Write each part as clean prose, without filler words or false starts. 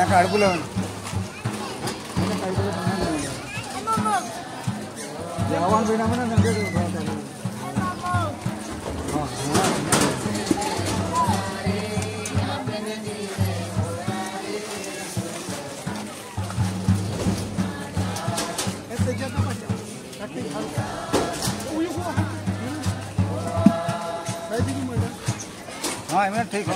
నాకు అడుపులో ఉంది జవాన్ పోయినామని ఏమైనా ఠీక్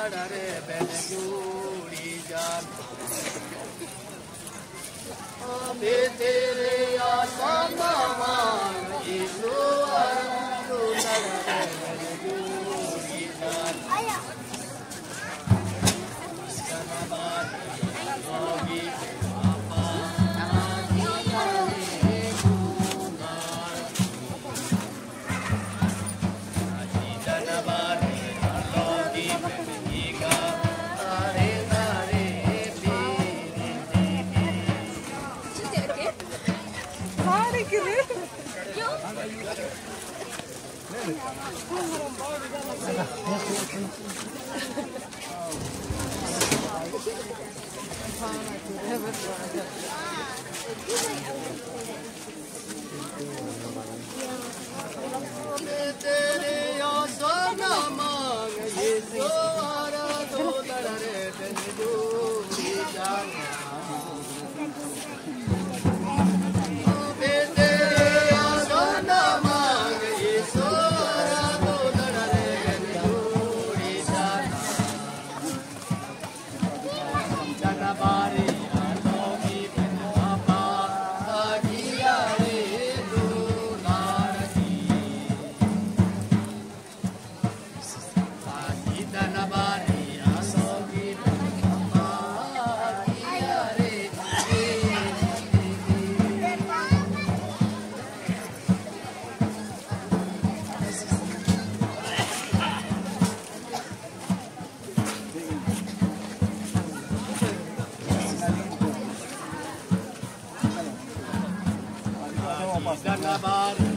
Darare ben yürüyeceğim. Ameteri yasamam, İzluar darare ben yürüyeceğim. İskanabar, Rogi, Papa, Naziye, Bungar. İskanabar, Rogi, Iga. Bari